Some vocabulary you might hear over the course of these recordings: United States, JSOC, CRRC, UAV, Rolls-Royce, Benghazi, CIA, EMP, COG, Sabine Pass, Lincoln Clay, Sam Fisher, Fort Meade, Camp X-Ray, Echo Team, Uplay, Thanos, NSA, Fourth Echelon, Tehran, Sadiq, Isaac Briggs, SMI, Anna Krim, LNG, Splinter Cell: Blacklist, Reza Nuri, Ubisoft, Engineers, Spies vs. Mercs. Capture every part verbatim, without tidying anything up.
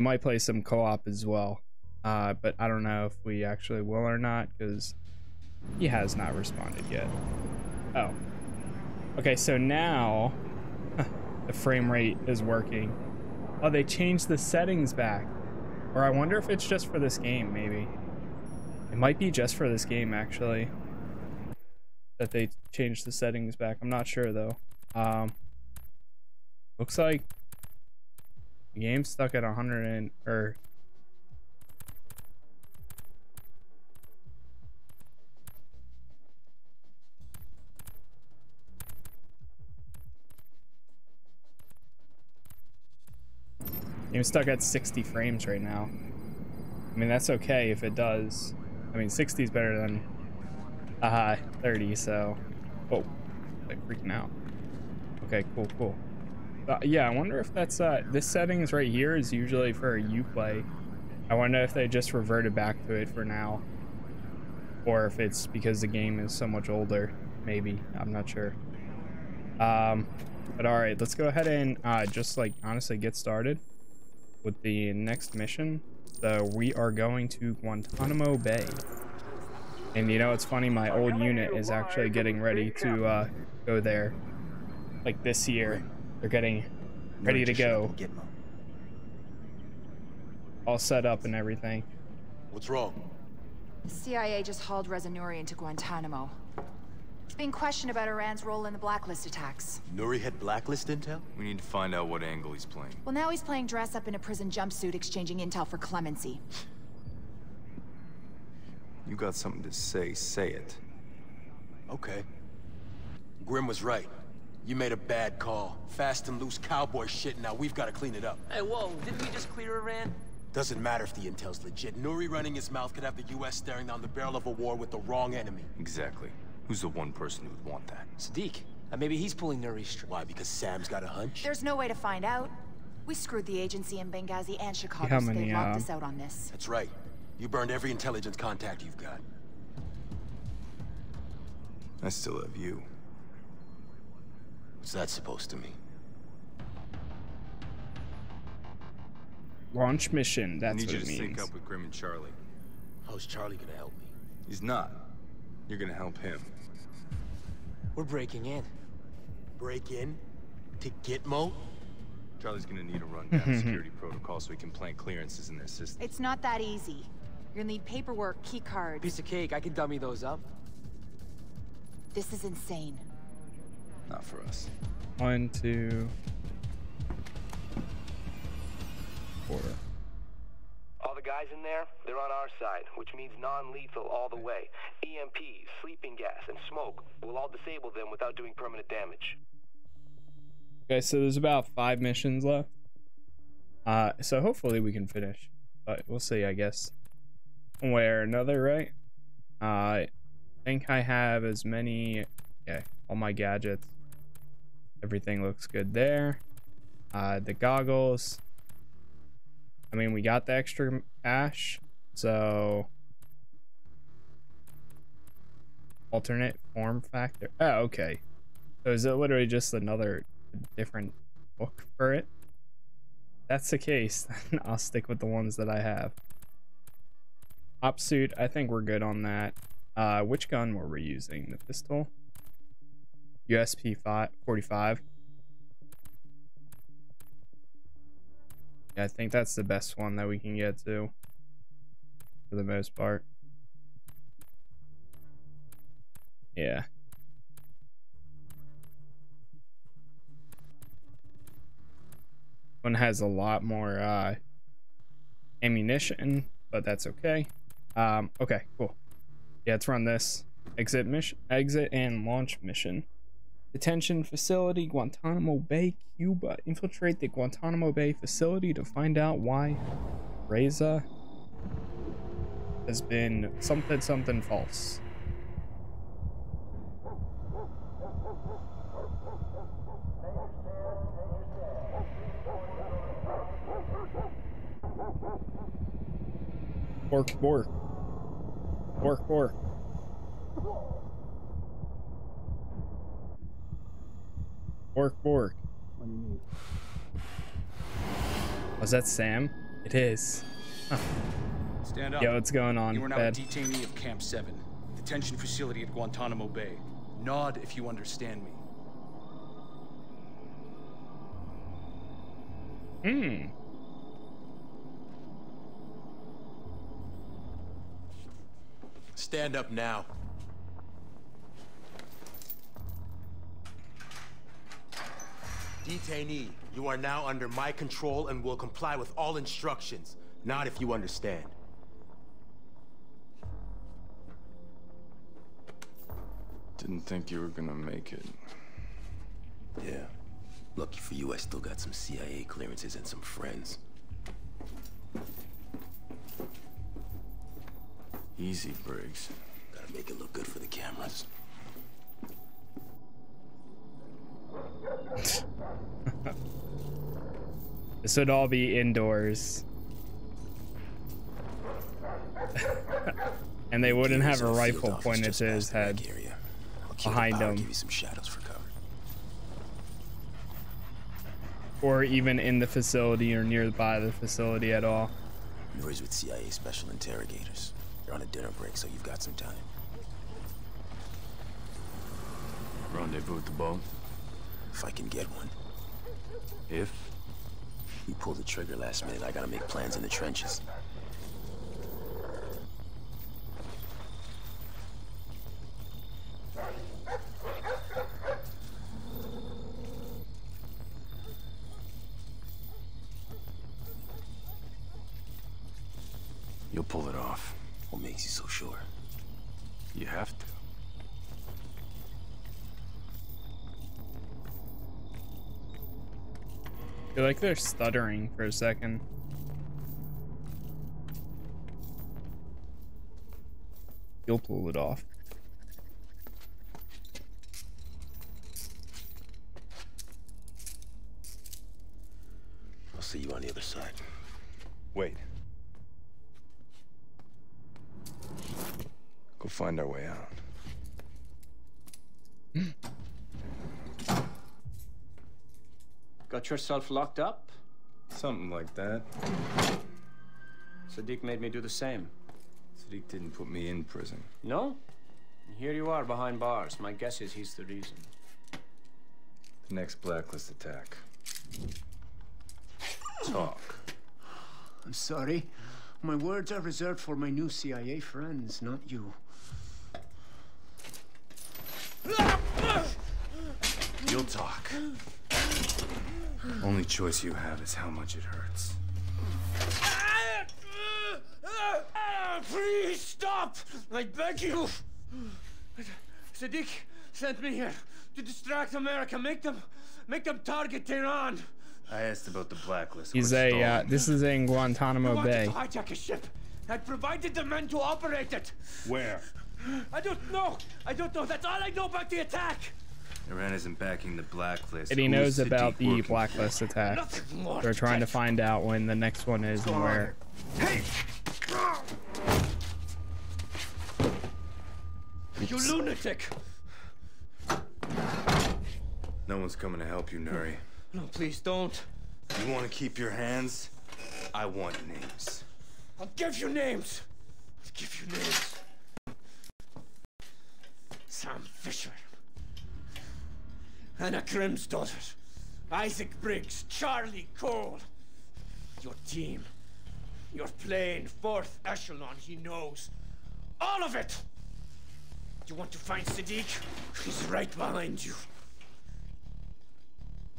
might play some co-op as well, uh, but I don't know if we actually will or not, because he has not responded yet. Oh, okay, so now the frame rate is working. Oh, they changed the settings back. Or I wonder if it's just for this game, maybe. It might be just for this game, actually, that they changed the settings back. I'm not sure, though. Um, looks like the game's stuck at one hundred and... or I'm stuck at sixty frames right now. I mean, that's okay if it does. I mean, sixty is better than uh, thirty, so... Oh, like freaking out. Okay, cool, cool. Uh, yeah, I wonder if that's... Uh, this settings right here is usually for Uplay. I wonder if they just reverted back to it for now. Or if it's because the game is so much older. Maybe. I'm not sure. Um, but alright, let's go ahead and uh, just, like, honestly get started with the next mission. So we are going to Guantanamo Bay, and you know, it's funny, my old unit is actually getting ready to uh go there, like, this year. They're getting ready to go, all set up and everything. What's wrong? The C I A just hauled Reza Nuri into Guantanamo. It's being questioned about Iran's role in the Blacklist attacks. Nuri had Blacklist intel? We need to find out what angle he's playing. Well, now he's playing dress up in a prison jumpsuit, exchanging intel for clemency. You got something to say, say it. Okay. Grim was right. You made a bad call. Fast and loose cowboy shit, now we've got to clean it up. Hey, whoa, didn't we just clear Iran? Doesn't matter if the intel's legit. Nuri running his mouth could have the U S staring down the barrel of a war with the wrong enemy. Exactly. Who's the one person who would want that? Sadiq. Uh, maybe he's pulling Nuri's strings. Why? Because Sam's got a hunch? There's no way to find out. We screwed the agency in Benghazi and Chicago, yeah, so they locked uh... us out on this. That's right. You burned every intelligence contact you've got. I still have you. What's that supposed to mean? Launch mission. That's what it means. I need you to sync up with Grim and Charlie. How's Charlie gonna help me? He's not. You're gonna help him. We're breaking in. Break in? To Gitmo? Charlie's gonna need a rundown of security protocol so he can plant clearances in their system. It's not that easy. You're gonna need paperwork, key cards. Piece of cake, I can dummy those up. This is insane. Not for us. One, two, four. All the guys in there, they're on our side, which means non-lethal all the way. E M P, sleeping gas, and smoke will all disable them without doing permanent damage. Okay, so there's about five missions left. Uh, so hopefully we can finish. But we'll see, I guess. One way or another, right? Uh, I think I have as many... Okay, all my gadgets. Everything looks good there. Uh, the goggles... I mean, we got the extra ash, so alternate form factor. Oh, okay. So is it literally just another different book for it? If that's the case, then I'll stick with the ones that I have. Op suit, I think we're good on that. Uh, which gun were we using? The pistol? U S P forty-five. I think that's the best one that we can get to, for the most part. Yeah. One has a lot more uh, ammunition, but that's okay. Um, okay, cool. Yeah, let's run this. Exit mission, exit and launch mission. Detention facility, Guantanamo Bay, Cuba. Infiltrate the Guantanamo Bay facility to find out why Reza has been something something false. Bork, bork. Bork, bork. Bork, bork. What do you need? Was that Sam? It is. Huh. Stand up. Yo, what's going on? You are now Bad. a detainee of Camp seven, detention facility at Guantanamo Bay. Nod if you understand me. Hmm. Stand up now. Detainee, you are now under my control and will comply with all instructions. Not if you understand. Didn't think you were gonna make it. Yeah. Lucky for you, I still got some C I A clearances and some friends. Easy, Briggs. Gotta make it look good for the cameras. This would all be indoors. And they wouldn't have a rifle pointed to his head behind him. I'll give you some shadows for cover. Or even in the facility or nearby the facility at all. Noise with C I A special interrogators. They're on a dinner break, so you've got some time. Rendezvous with the boat? If I can get one. If? We pulled the trigger last minute. I gotta make plans in the trenches. You'll pull it off. What makes you so sure? You have to. I feel like they're stuttering for a second. You'll pull it off. I'll see you on the other side. Wait. Go find our way out. Got yourself locked up? Something like that. Sadiq made me do the same. Sadiq didn't put me in prison. No? And here you are behind bars. My guess is he's the reason. The next Blacklist attack. Talk. I'm sorry. My words are reserved for my new C I A friends, not you. You'll talk. Only choice you have is how much it hurts. Please stop! I beg you! Sadiq sent me here to distract America. Make them, make them target Tehran. I asked about the Blacklist. He's a, uh, this is in Guantanamo Bay. I wanted to hijack a ship. I provided the men to operate it. Where? I don't know. I don't know. That's all I know about the attack. Iran isn't backing the Blacklist. And he knows about the Blacklist attack. They're trying to find out when the next one is and where. Hey! You lunatic! No one's coming to help you, Nuri. No, please don't. You want to keep your hands? I want names. I'll give you names. I'll give you names. Sam Fisher. Anna Krim's daughter. Isaac Briggs. Charlie Cole. Your team. Your plane. Fourth Echelon. He knows. All of it! You want to find Sadiq? He's right behind you.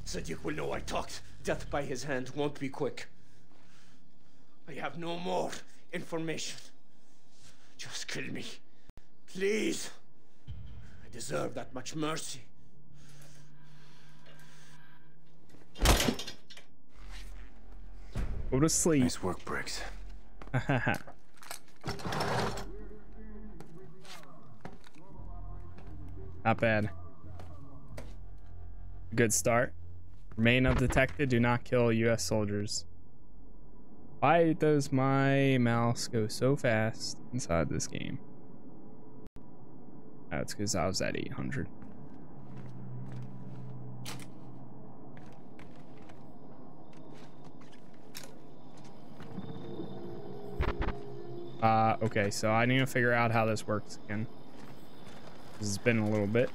Sadiq will know I talked. Death by his hand won't be quick. I have no more information. Just kill me. Please. I deserve that much mercy. Go to sleep. Nice work, Briggs. Haha. Not bad. Good start. Remain undetected. Do not kill U S soldiers. Why does my mouse go so fast inside this game? That's because I was at eight hundred. Uh, okay, so I need to figure out how this works again. This has been a little bit.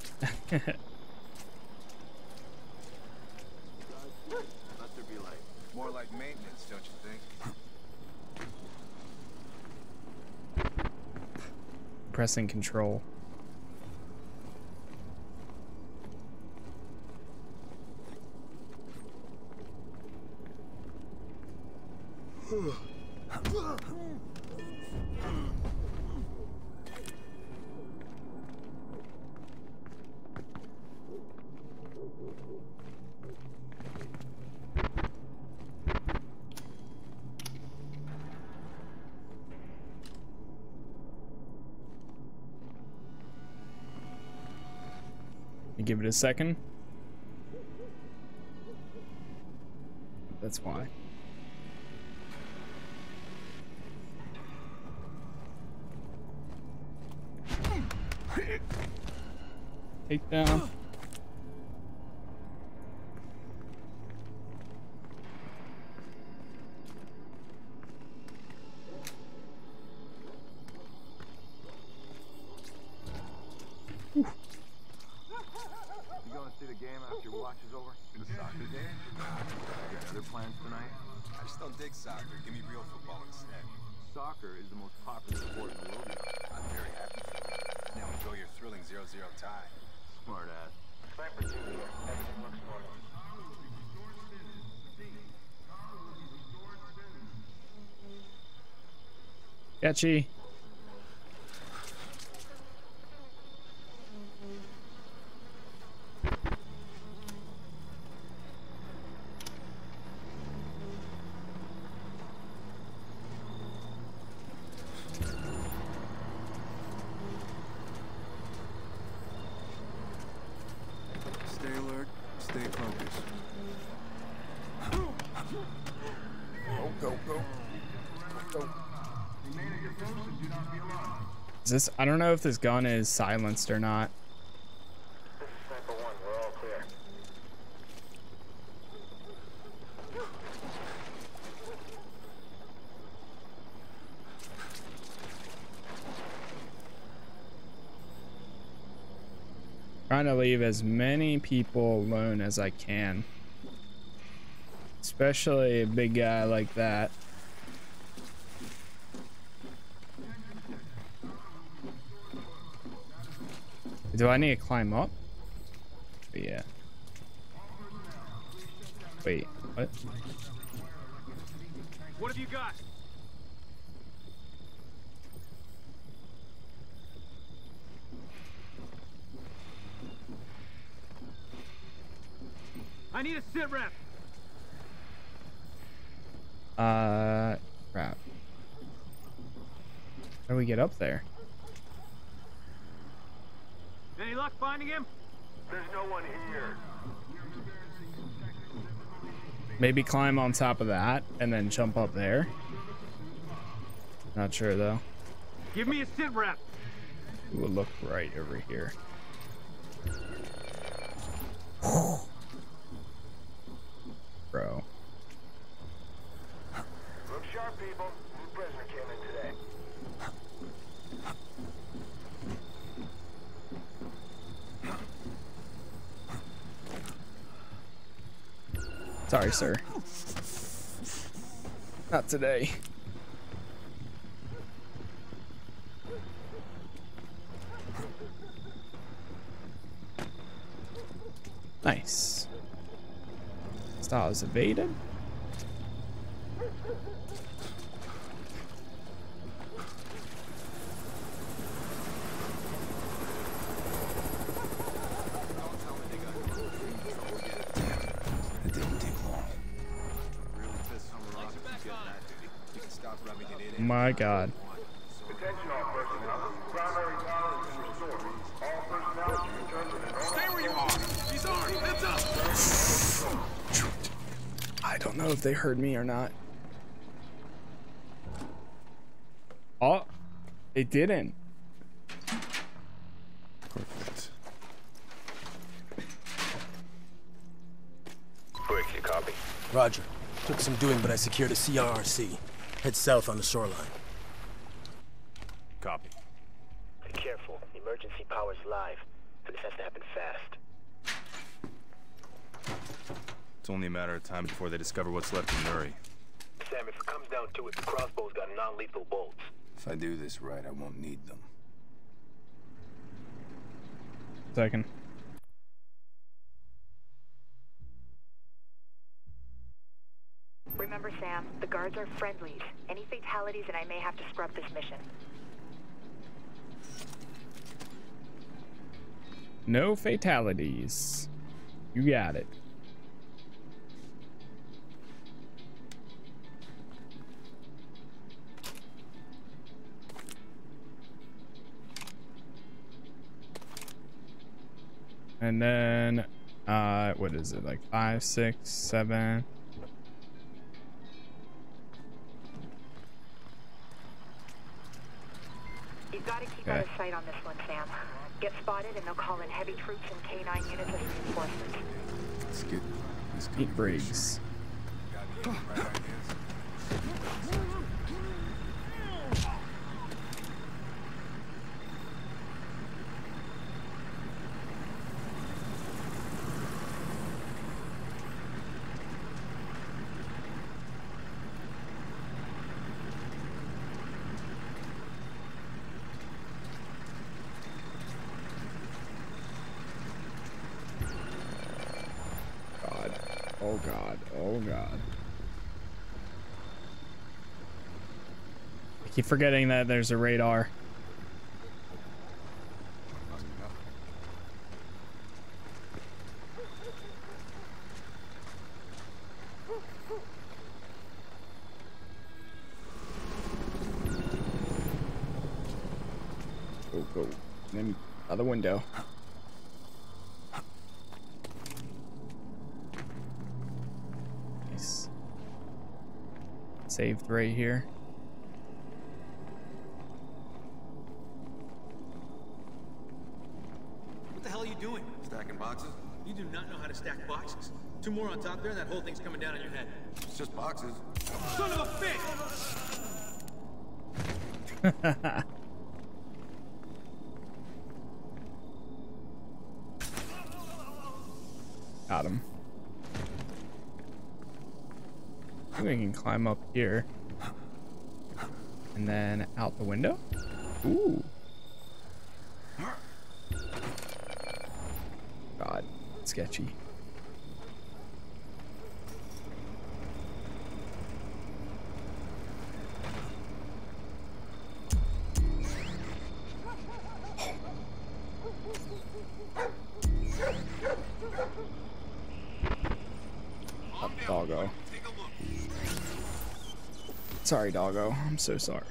More like maintenance, don't you think? Pressing control. Give it a second. That's why. Take down. Catchy. Is this, I don't know if this gun is silenced or not. This is Sniper one, we're all clear. Trying to leave as many people alone as I can. Especially a big guy like that. Do I need to climb up? But yeah. Wait, what? What have you got? I need a sit rep. Uh, crap. How do we get up there? Any luck finding him? There's no one here. Maybe climb on top of that and then jump up there. Not sure though. Give me a sit rep. We'll look right over here. Bro. Look sharp, people. New prisoner came in today. Sorry, sir. Not today. Nice. Star is evaded. My God. Attention all personnel. Primary power is restored. All personnel return to the... Stay where you are. He's armed. Heads up. I don't know if they heard me or not. Oh, they didn't. Perfect. Quick, you copy. Roger. Took some doing, but I secured a C R R C. Head south on the shoreline. Copy. Be careful. The emergency power's live. This has to happen fast. It's only a matter of time before they discover what's left of Nuri. Sam, if it comes down to it, the crossbow's got non-lethal bolts. If I do this right, I won't need them. Second. Remember, Sam, the guards are friendlies. Any fatalities and I may have to scrub this mission. No fatalities. You got it. And then, uh, what is it? Like five, six, seven. You've got to keep okay. out of sight on this one, Sam. Get spotted and they'll call in heavy troops and canine units as reinforcements. Let's get, let's get Briggs. Oh god, oh god. I keep forgetting that there's a radar. Go, go. Then other window. Saved right here. What the hell are you doing? Stacking boxes? You do not know how to stack boxes. Two more on top there and that whole thing's coming down on your head. It's just boxes. Son of a bitch! Got him. We can climb up here and then out the window. Ooh. God, sketchy. Sorry, doggo. I'm so sorry.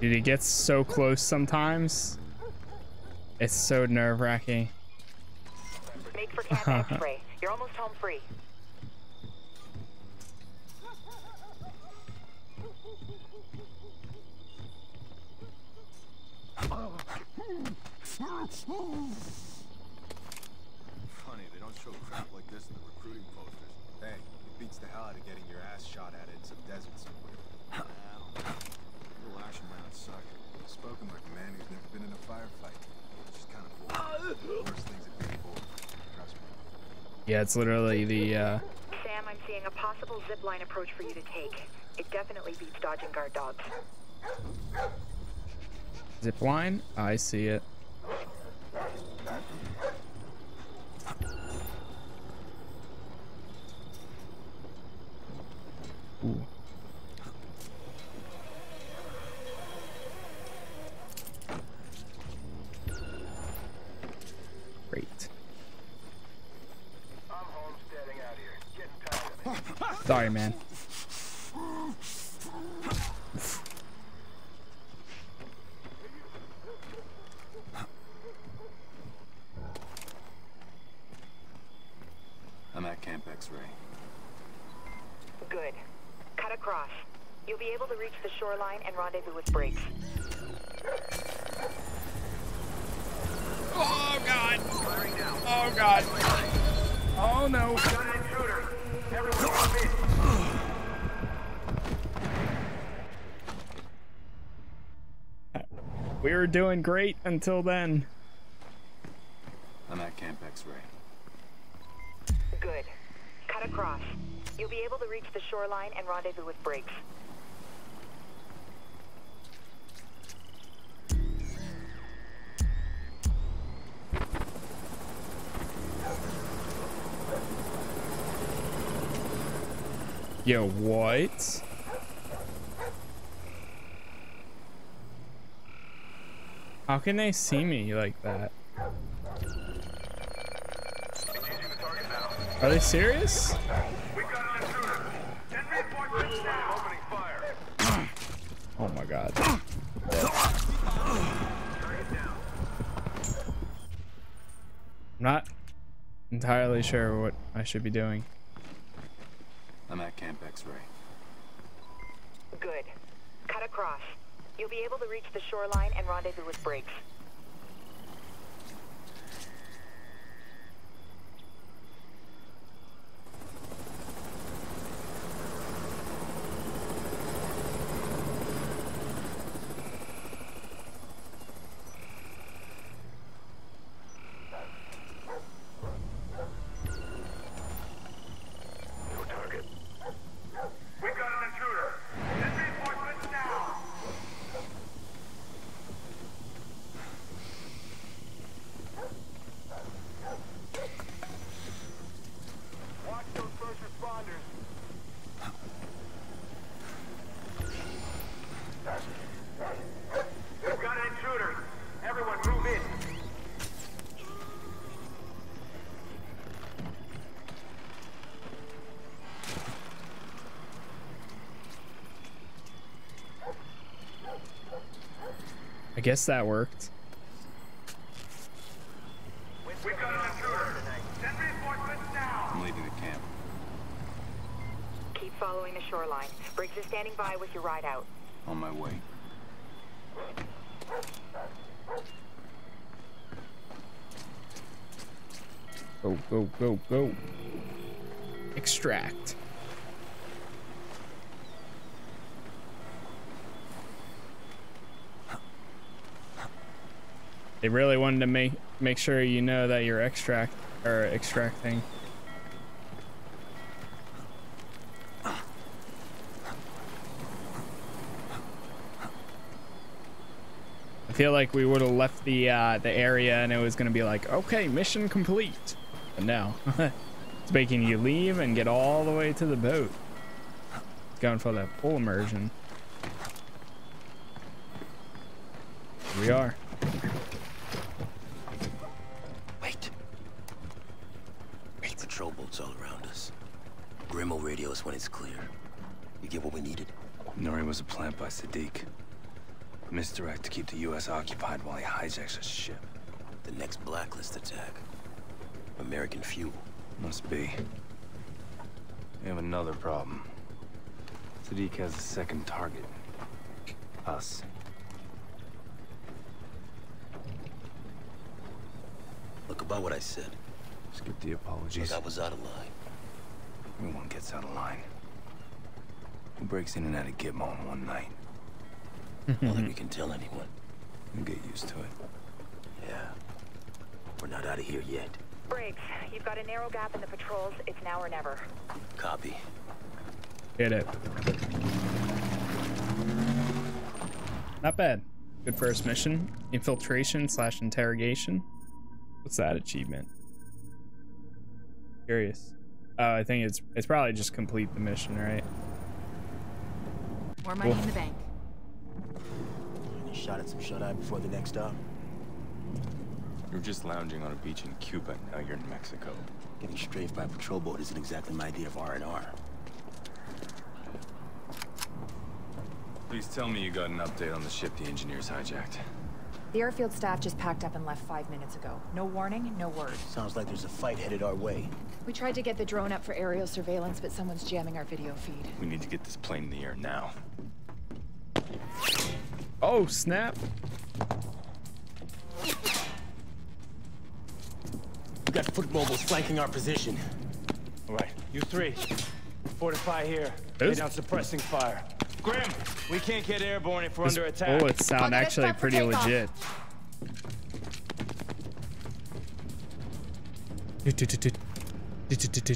Dude, it gets so close sometimes. It's so nerve-wracking. Make for Camp X-Ray. You're almost home free. Funny, they don't show crap like this in the recruiting posters. Hey, it beats the hell out of getting your ass shot at it in some desert somewhere. Suck. Spoken like a man who's never been in a firefight. It's just kind of cool. Worst things that people trust me. Yeah, it's literally the uh Sam, I'm seeing a possible zip line approach for you to take. It definitely beats dodging guard dogs. Zip line? I see it. Ooh. Sorry, man. X-Ray. Good. Cut across. You'll be able to reach the shoreline and rendezvous with Briggs. Oh, God. Oh, God. Oh, no. Got an intruder. Everyone up in. We were doing great until then. I'm at Camp X-Ray. Good. Cut across. You'll be able to reach the shoreline and rendezvous with Briggs. Yo, what? How can they see me like that? Are they serious? Oh my God. I'm not entirely sure what I should be doing. I'm at Camp X-Ray. Good. Cut across. You'll be able to reach the shoreline and rendezvous with Briggs. I guess that worked. We've got an intruder. Send reinforcements now. I'm leaving the camp. Keep following the shoreline. Briggs is standing by with your ride out. On my way. Go, go, go, go. Extract. They really wanted to make make sure you know that you're extract or extracting. I feel like we would have left the uh, the area and it was gonna be like, okay, mission complete. But no, it's making you leave and get all the way to the boat. It's going for that full immersion. Here we are. When it's clear, you get what we needed. Nuri was a plant by Sadiq. Misdirect to keep the U S occupied while he hijacks a ship. The next Blacklist attack. American fuel. Must be. We have another problem. Sadiq has a second target. Us. Look, about what I said. Skip the apologies. Look, I was out of line. Everyone gets out of line. Who breaks in and out of Gitmo in one night? Not that we can tell anyone. We'll get used to it. Yeah. We're not out of here yet. Briggs, you've got a narrow gap in the patrols. It's now or never. Copy. Hit it. Not bad. Good first mission. Infiltration slash interrogation. What's that achievement? Curious. Oh, uh, I think it's it's probably just complete the mission, right? More money cool. in the bank. Any shot at some shut eye before the next stop? You're just lounging on a beach in Cuba. Now you're in Mexico. Getting strafed by a patrol boat isn't exactly my idea of R and R. Please tell me you got an update on the ship the engineers hijacked. The airfield staff just packed up and left five minutes ago. No warning, no word. Sounds like there's a fight headed our way. We tried to get the drone up for aerial surveillance, but someone's jamming our video feed. We need to get this plane in the air now. Oh, snap! We've got foot mobiles flanking our position. All right, you three, fortify here. Lay down suppressing fire. Grim, we can't get airborne if we're this under attack. Oh, it sound actually pretty legit. Do, do, do, do. Do, do, do, do.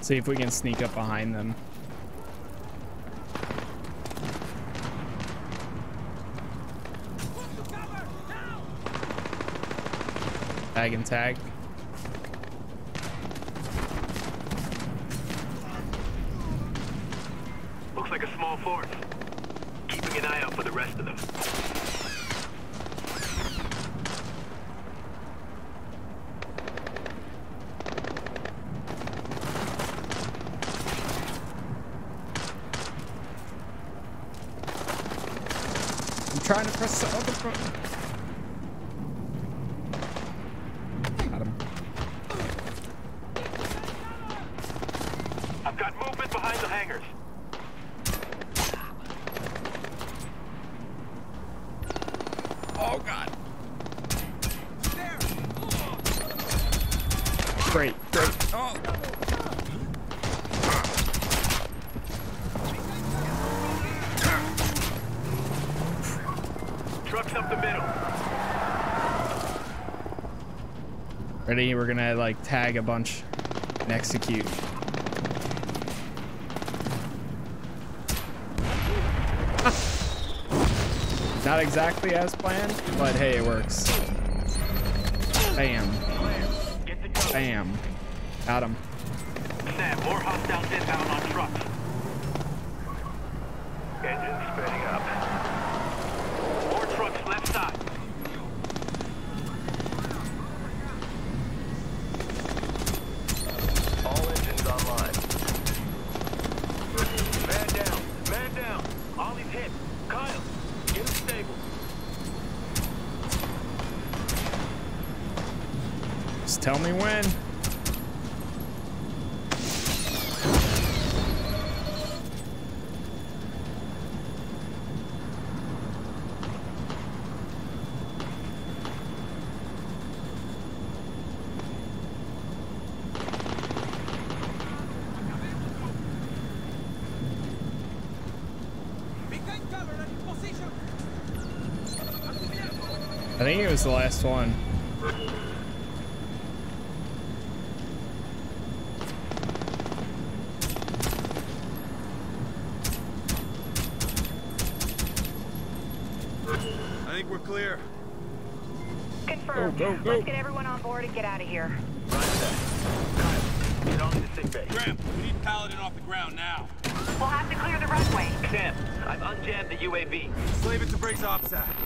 See if we can sneak up behind them. Tag and tag. Looks like a small force. Keeping an eye out for the rest of them. Trying to press the other button. Got him. I've got movement behind the hangars. Oh god. There. Great, great. Oh. Up the middle. Ready? We're gonna like tag a bunch and execute. Not exactly as planned, but hey, it works. Bam. Bam. Got him. Sam, more hostiles inbound on trucks. Engines spinning up. Left side. All engines online. Man down. Man down. Ollie's hit. Kyle, get him stable. Just tell me when. I think it was the last one. I think we're clear. Confirmed. Go, go, go. Let's get everyone on board and get out of here. Right back. Get on the sick bay. Grim, we need Paladin off the ground now. We'll have to clear the runway. Sam, I've unjammed the U A V. Slave it to Briggs' ops act.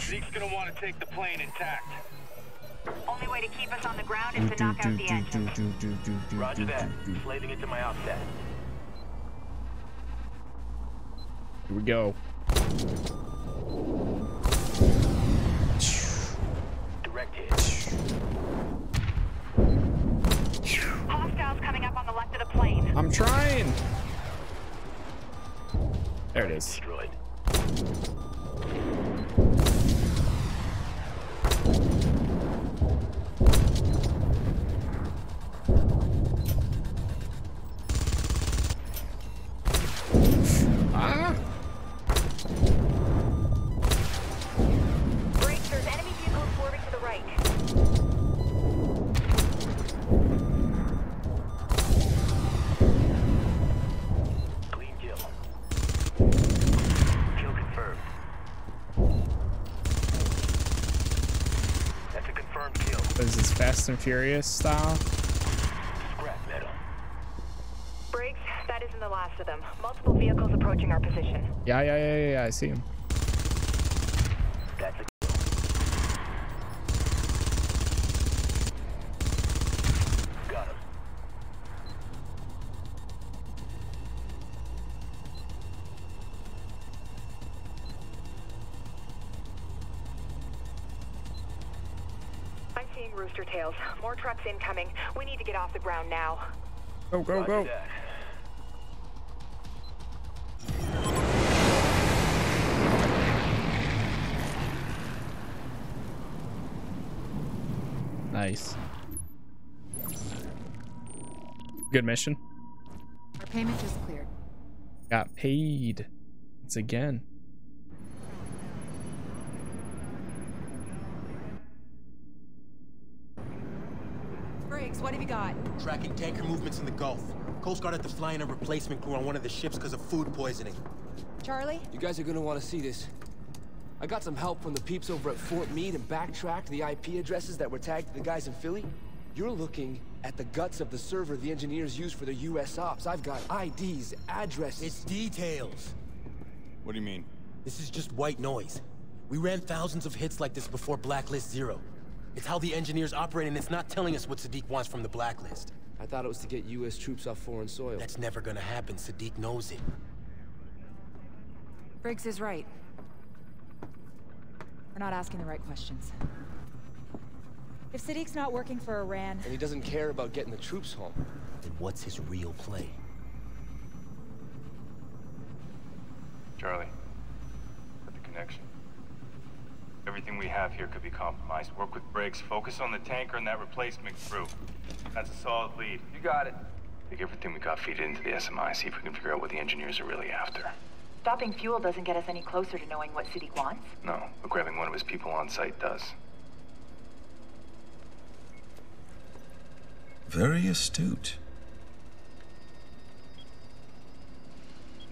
Zeke's gonna want to take the plane intact. Only way to keep us on the ground is to knock out the engine. Roger that. Slaving it to my offset. Here we go. Direct hit. Hostiles coming up on the left of the plane. I'm trying. There it is. Destroyed. And Furious style. Scrap. the last of them. Multiple vehicles approaching our position. Yeah, yeah, yeah, yeah, yeah. I see him. That's a kill. Got him. I'm seeing rooster tails. More trucks incoming. We need to get off the ground now. Go, go, go. Nice. Good mission. Our payment just cleared. Got paid. Once again. Briggs, what have you got? Tracking tanker movements in the Gulf. Coast Guard had to fly in a replacement crew on one of the ships because of food poisoning. Charlie? You guys are going to want to see this. I got some help from the peeps over at Fort Meade and backtracked the I P addresses that were tagged to the guys in Philly. You're looking at the guts of the server the engineers use for their U S ops. I've got I Ds, addresses... It's details! What do you mean? This is just white noise. We ran thousands of hits like this before Blacklist Zero. It's how the engineers operate, and it's not telling us what Sadiq wants from the Blacklist. I thought it was to get U S troops off foreign soil. That's never gonna happen. Sadiq knows it. Briggs is right. We're not asking the right questions. If Sadiq's not working for Iran... And he doesn't care about getting the troops home. Then what's his real play? Charlie, got the connection. Everything we have here could be compromised. Work with Briggs, focus on the tanker and that replacement crew. That's a solid lead. You got it. Take everything we got, feed it into the S M I, see if we can figure out what the engineers are really after. Stopping fuel doesn't get us any closer to knowing what Sadiq wants. No, but grabbing one of his people on site does. Very astute.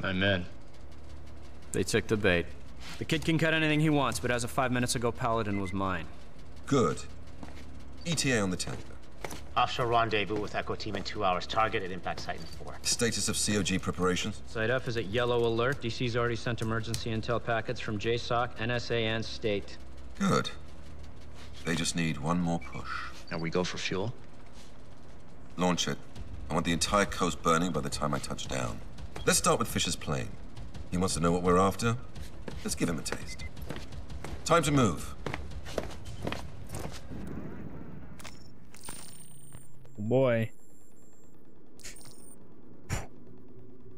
My men. They took the bait. The kid can cut anything he wants, but as of five minutes ago, Paladin was mine. Good. E T A on the tanker. Offshore rendezvous with Echo Team in two hours. Target at impact site in four. Status of C O G preparations? Site F is at yellow alert. D C's already sent emergency intel packets from J SOC, N S A, and State. Good. They just need one more push. Now we go for fuel? Launch it. I want the entire coast burning by the time I touch down. Let's start with Fisher's plane. He wants to know what we're after. Let's give him a taste. Time to move. Boy,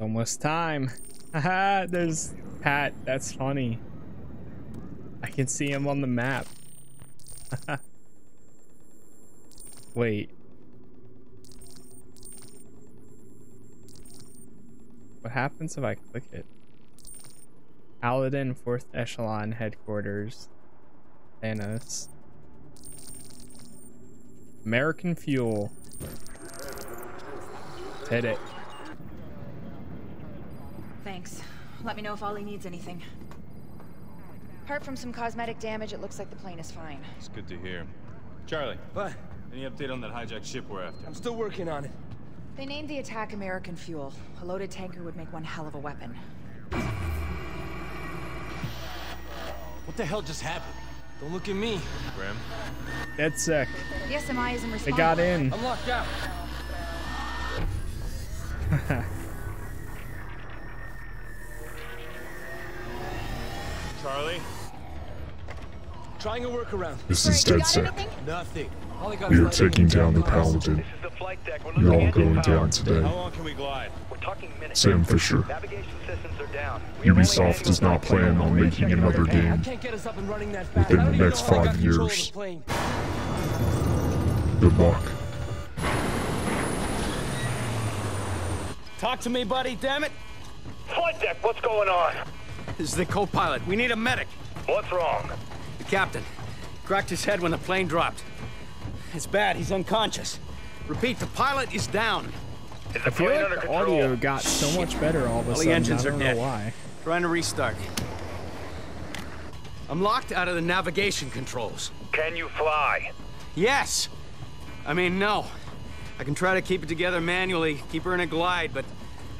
almost time. Haha, there's Pat. That's funny. I can see him on the map. Wait, what happens if I click it? Paladin, Fourth Echelon headquarters, Thanos. American fuel. Hit it. Thanks. Let me know if Ollie needs anything. Apart from some cosmetic damage, it looks like the plane is fine. It's good to hear. Charlie. What? Any update on that hijacked ship we're after? I'm still working on it. They named the attack American fuel. A loaded tanker would make one hell of a weapon. What the hell just happened? Don't look at me. Grim. That's sick. The S M I isn't responding. They got in. I'm locked out. Charlie? Trying a workaround. This is dead sick. Nothing. We are taking down the Paladin. You're all going down today. How long can we glide? We're talking minutes. Sam Fisher. Navigation systems are down. Ubisoft does not plan on making another game within the next five years. Good luck. Talk to me, buddy, damn it! Flight deck, what's going on? This is the co-pilot. We need a medic. What's wrong? The captain cracked his head when the plane dropped. It's bad. He's unconscious. Repeat, the pilot is down. Is the plane under control? Audio got so much better all of a sudden. The engines are dead. I don't know why. Trying to restart. I'm locked out of the navigation controls. Can you fly? Yes. I mean, no. I can try to keep it together manually, keep her in a glide, but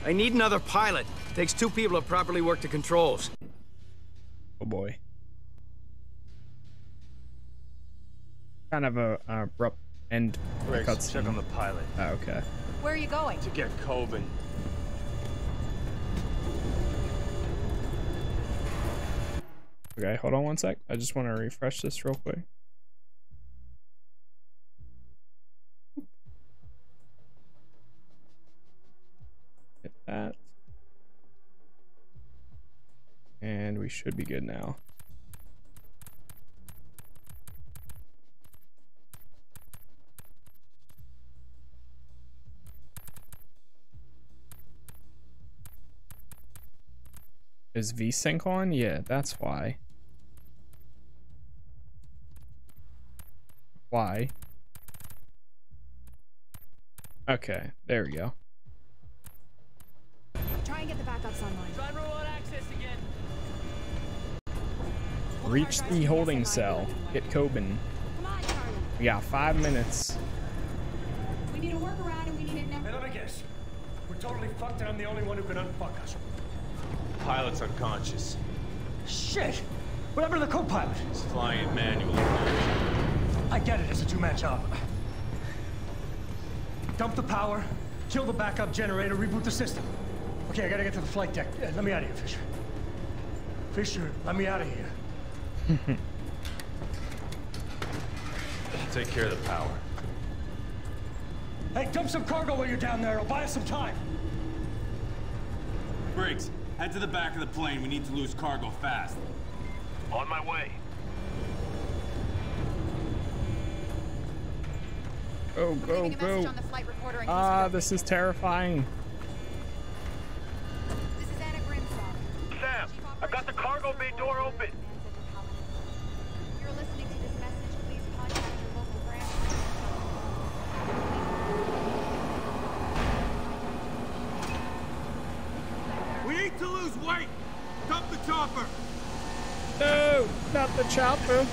I need another pilot. Takes two people to properly work the controls. Oh boy. Kind of a uh, abrupt end. Briggs, check on the pilot. Oh, okay. Where are you going? To get Coben. Okay, hold on one sec. I just want to refresh this real quick. Hit that. And we should be good now. Is V sync on? Yeah, that's why. Why? Okay, there we go. Try and get the backups online. Driver won't access again. Reach the holding cell. Get Coben. Come on, Charlie. We got five minutes. We need a workaround and we need it now. Another guess. We're totally fucked and I'm the only one who can unfuck us. Pilot's unconscious. Shit! What happened to the co-pilot? He's flying it manually. I get it, it's a two-man job. Dump the power, kill the backup generator, reboot the system. Okay, I gotta get to the flight deck. Yeah, let me out of here, Fisher. Fisher, let me out of here. Take care of the power. Hey, dump some cargo while you're down there. It'll buy us some time. Briggs, head to the back of the plane. We need to lose cargo fast. On my way. Go, go, go. Ah, uh, this is terrifying. This is Anna Krim. Sam, I've got the cargo bay door open. If you're listening to this message, please contact your local branch. We need to lose weight! Dump the chopper! No! Not the chopper!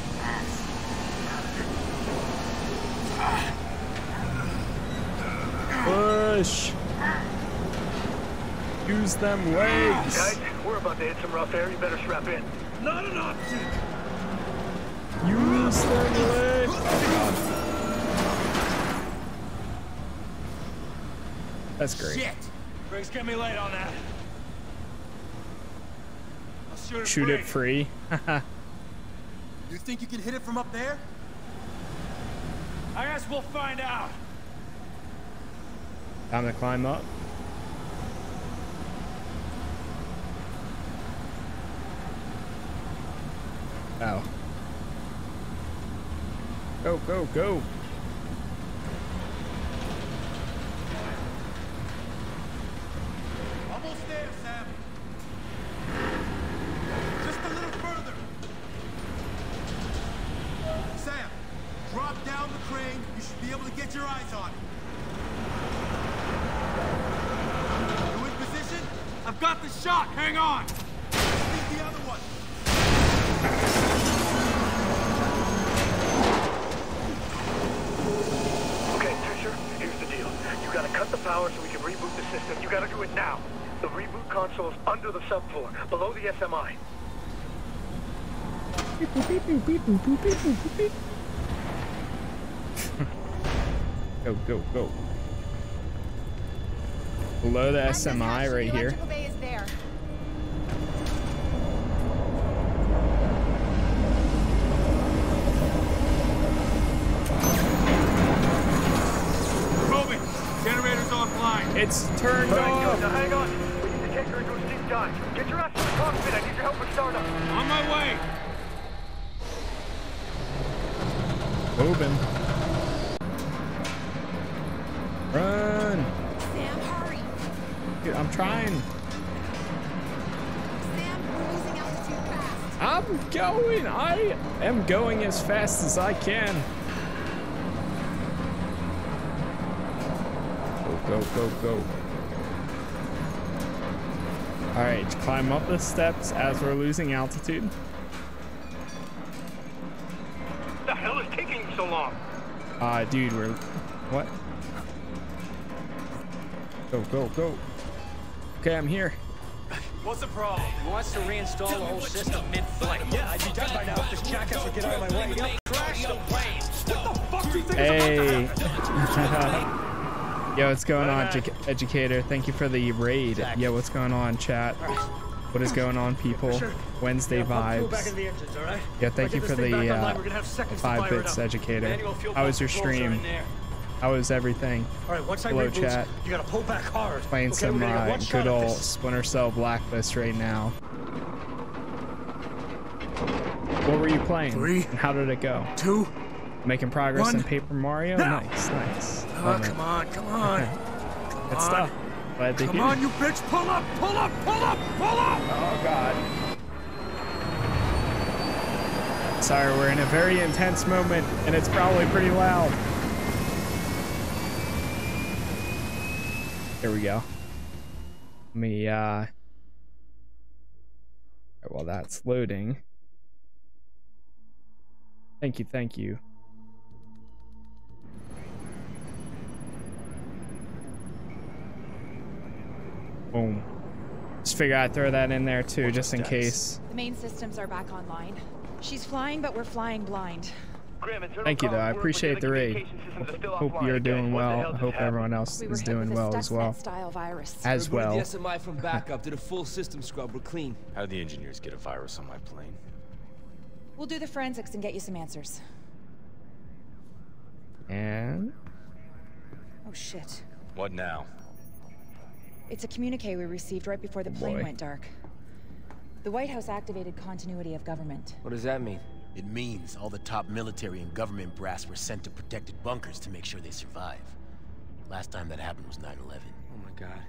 Push! Use them legs! Guys, we're about to hit some rough air. You better strap in. Not an option! Use them legs! Oh, that's great. Shit! Briggs, get me late on that. Shoot, Shoot it free. You think you can hit it from up there? I guess we'll find out. Time to climb up. Oh. Go, go, go. Almost there, Sam. Drop down the crane. You should be able to get your eyes on it. You in position? I've got the shot. Hang on. Take the other one. Okay, Fisher, here's the deal. You gotta cut the power so we can reboot the system. You gotta do it now. The reboot console's under the subfloor, below the S M I. Beep, boop, beep, boop, beep, boop, beep, boop, beep, beep. Go, go, go. Below the S M I right here. The electrical bay is there. Moving. Generator's offline. It's turned right, off. Now hang on. We need to take her into a steep dive. Get your ass in the cockpit. I need your help with startup. On my way. Moving. Run! Sam, hurry! Dude, I'm trying. Sam, we're losing altitude fast. I'm going! I am going as fast as I can. Go, go, go, go. Alright, climb up the steps as we're losing altitude. What the hell is taking so long? Ah, uh, dude, we're... What? Go, go, go. Okay, I'm here. What's the problem? He wants to reinstall the whole system mid-flight. Yeah, I'd be done by now if this jackass would get out of my way. He'll crash the plane. What the fuck do you think is about that? Yo, what's going on, Educator? Thank you for the raid. Yo, what's going on, chat? What is going on, people? Wednesday vibes. Yeah, thank you for the uh, five bits, Educator. How was your stream? How was everything? Hello, chat. Playing some uh, good old Splinter Cell Blacklist right now. What were you playing? Three. And how did it go? Two. Making progress One. in Paper Mario? Now. Nice, nice. Oh, come on, come on. Come Good on. stuff. Glad come on, you bitch. Pull up, pull up, pull up, pull up. Oh, God. Sorry, we're in a very intense moment, and it's probably pretty loud. There we go. Let me, uh... while that's loading. Thank you, thank you. Boom. Just figure I'd throw that in there too, just in case. The main systems are back online. She's flying, but we're flying blind. Thank you, though. I appreciate the raid. Hope you're doing well. I hope everyone else is doing well as well. As well. The S M I from backup to the full system scrub. We're clean. How'd the engineers get a virus on my plane? We'll do the forensics and get you some answers. And? Oh, shit. What now? It's a communique we received right before the plane went dark. The White House activated continuity of government. What does that mean? It means all the top military and government brass were sent to protected bunkers to make sure they survive. Last time that happened was nine eleven. Oh my God.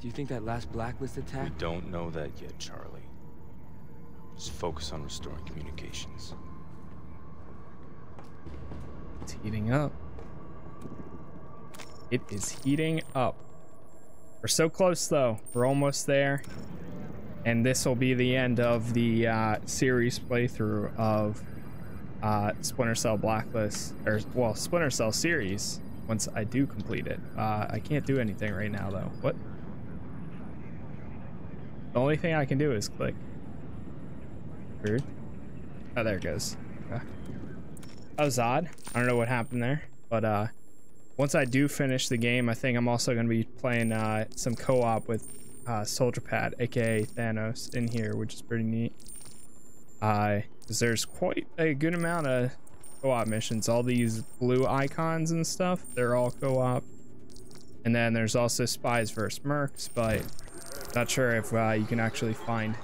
Do you think that last Blacklist attack? We don't know that yet, Charlie. Just focus on restoring communications. It's heating up. It is heating up. We're so close, though. We're almost there. And this will be the end of the uh, series playthrough of uh, Splinter Cell Blacklist, or, well, Splinter Cell series, once I do complete it. Uh, I can't do anything right now, though. What? The only thing I can do is click. Weird. Oh, there it goes. Okay. That was odd. I don't know what happened there, but uh, once I do finish the game, I think I'm also going to be playing uh, some co-op with uh, Soldier Pad, aka Thanos, in here, which is pretty neat. Uh, cause there's quite a good amount of co-op missions. All these blue icons and stuff, they're all co-op. And then there's also Spies versus. Mercs, but not sure if uh, you can actually find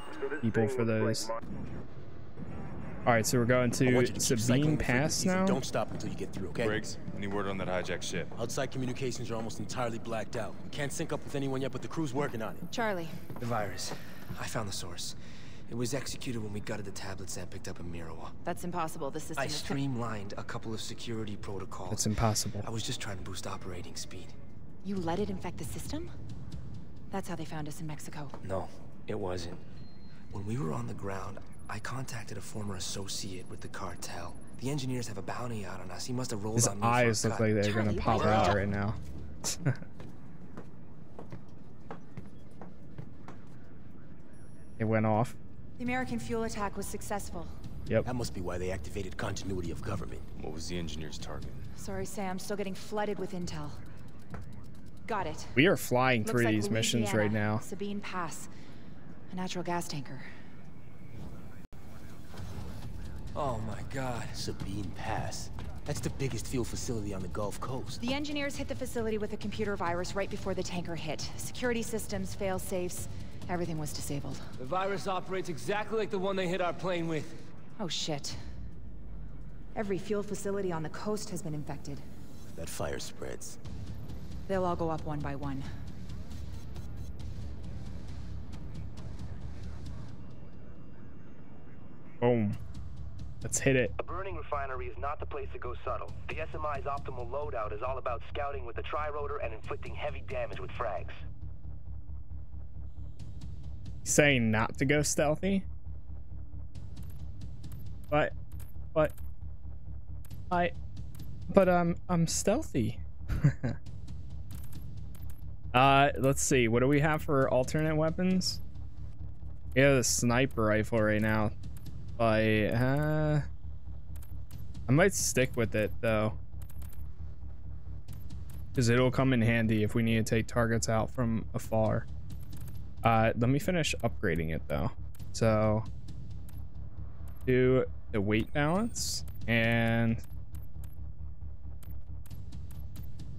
people for those. All right, so we're going to, to Sabine Pass now. Don't stop until you get through, okay? Briggs, any word on that hijacked ship? Outside communications are almost entirely blacked out. We can't sync up with anyone yet, but the crew's working on it. Charlie. The virus. I found the source. It was executed when we gutted the tablets and picked up in Mirawa. That's impossible. The system I is streamlined a couple of security protocols. That's impossible. I was just trying to boost operating speed. You let it infect the system? That's how they found us in Mexico. No, it wasn't. When we were on the ground, I contacted a former associate with the cartel. The engineers have a bounty out on us. He must have rolled His on me. His eyes look like they're Charlie, gonna pop out up. right now. It went off. The American fuel attack was successful. Yep. That must be why they activated continuity of government. What was the engineer's target? Sorry, Sam. Still getting flooded with intel. Got it. We are flying through like these Louisiana, missions right now. Sabine Pass, a natural gas tanker. Oh my God. Sabine Pass. That's the biggest fuel facility on the Gulf Coast. The engineers hit the facility with a computer virus right before the tanker hit. Security systems, fail safes, everything was disabled. The virus operates exactly like the one they hit our plane with. Oh shit. Every fuel facility on the coast has been infected. If that fire spreads, they'll all go up one by one. Boom. Let's hit it. A burning refinery is not the place to go subtle. The S M I's optimal loadout is all about scouting with the tri-rotor and inflicting heavy damage with frags. Saying not to go stealthy? But, but, I, but I'm, I'm stealthy. Uh, let's see. What do we have for alternate weapons? We have a sniper rifle right now. But, uh... I might stick with it, though. Because it'll come in handy if we need to take targets out from afar. Uh, let me finish upgrading it, though. So, do the weight balance. And...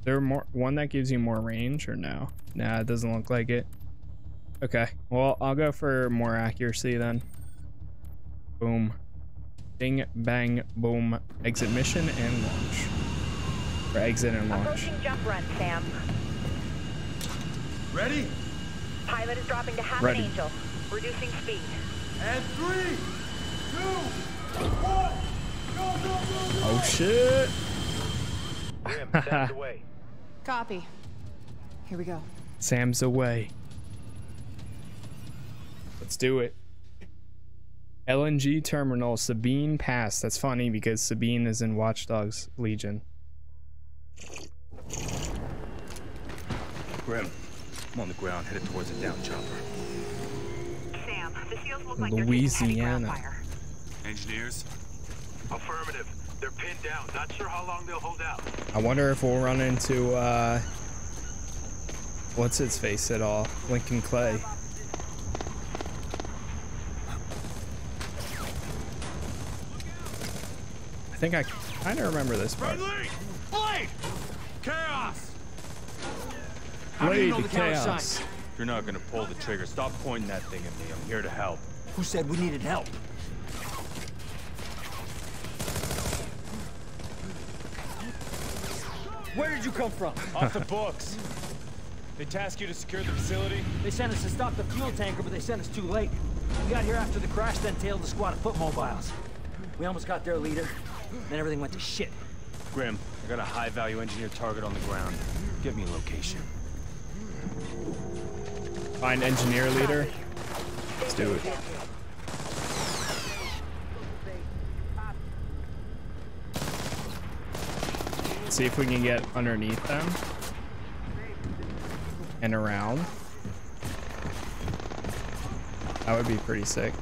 there more one that gives you more range or no? Nah, it doesn't look like it. Okay, well, I'll go for more accuracy then. Boom. Bing, bang, boom. Exit mission and launch. Or exit and launch. Approaching jump run, Sam. Ready? Pilot is dropping to half Ready. an angel. Reducing speed. And three, two, one. Go, go, go, go. Oh, shit. Sam, Sam's away. Copy. Here we go. Sam's away. Let's do it. L N G terminal, Sabine Pass. That's funny because Sabine is in Watch Dogs Legion. Grim, I'm on the ground, headed towards a down chopper. Sam, the SEALs look like Louisiana. They're fire. Engineers? Affirmative. They're pinned down. Not sure how long they'll hold out. I wonder if we'll run into uh what's his face at all? Lincoln Clay. I think I kind of remember this part. Blade! Blade! Chaos! Blade to chaos. You're not gonna pull the trigger. Stop pointing that thing at me. I'm here to help. Who said we needed help? Where did you come from? Off the books. They tasked you to secure the facility? They sent us to stop the fuel tanker, but they sent us too late. We got here after the crash, then tailed a squad of foot mobiles. We almost got their leader, then everything went to shit. Grim, I got a high-value engineer target on the ground. Give me a location. Find engineer leader. Let's do it. See if we can get underneath them and around. That would be pretty sick.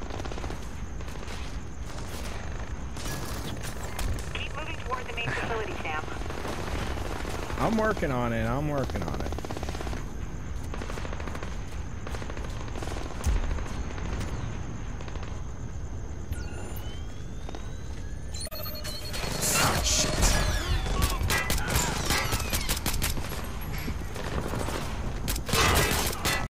Keep moving toward the main facility, Sam. I'm working on it. I'm working on it.